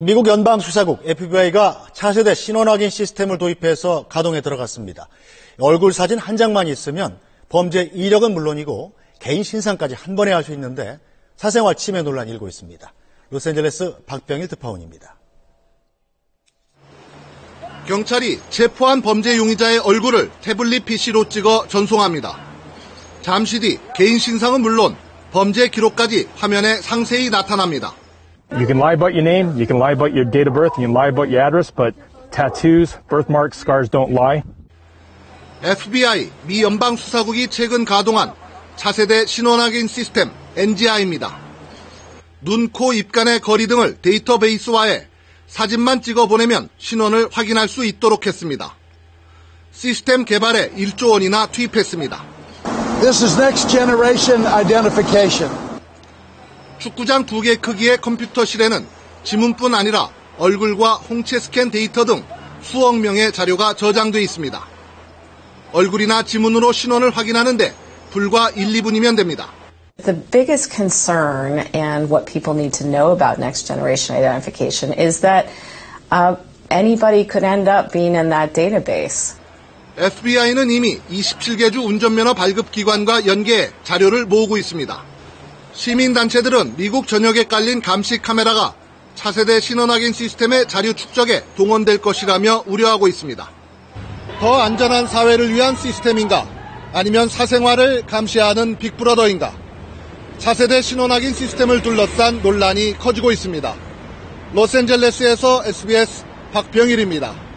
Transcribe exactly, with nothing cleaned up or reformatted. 미국 연방수사국 에프비아이가 차세대 신원확인 시스템을 도입해서 가동에 들어갔습니다. 얼굴 사진 한 장만 있으면 범죄 이력은 물론이고 개인 신상까지 한 번에 알 수 있는데 사생활 침해 논란이 일고 있습니다. 로스앤젤레스 박병일 특파원입니다. 경찰이 체포한 범죄 용의자의 얼굴을 태블릿 피시로 찍어 전송합니다. 잠시 뒤 개인 신상은 물론 범죄 기록까지 화면에 상세히 나타납니다. You can lie about your name, you can lie about your date of birth, you can lie about your address, but tattoos, birthmarks, scars don't lie. 에프비아이, 미 연방수사국이 최근 가동한 차세대 신원확인 시스템 엔지아이입니다. 눈, 코, 입 간의 거리 등을 데이터베이스화해 사진만 찍어 보내면 신원을 확인할 수 있도록 했습니다. 시스템 개발에 일조 원이나 투입했습니다. This is next generation identification. 축구장 두 개 크기의 컴퓨터실에는 지문뿐 아니라 얼굴과 홍채 스캔 데이터 등 수억 명의 자료가 저장돼 있습니다. 얼굴이나 지문으로 신원을 확인하는데 불과 일, 이분이면 됩니다. The biggest concern and what people need to know about next generation identification is that uh, anybody could end up being in that database. 에프비아이는 이미 이십칠 개 주 운전면허 발급 기관과 연계해 자료를 모으고 있습니다. 시민단체들은 미국 전역에 깔린 감시 카메라가 차세대 신원확인 시스템의 자료 축적에 동원될 것이라며 우려하고 있습니다. 더 안전한 사회를 위한 시스템인가? 아니면 사생활을 감시하는 빅브러더인가? 차세대 신원확인 시스템을 둘러싼 논란이 커지고 있습니다. 로스앤젤레스에서 에스비에스 박병일입니다.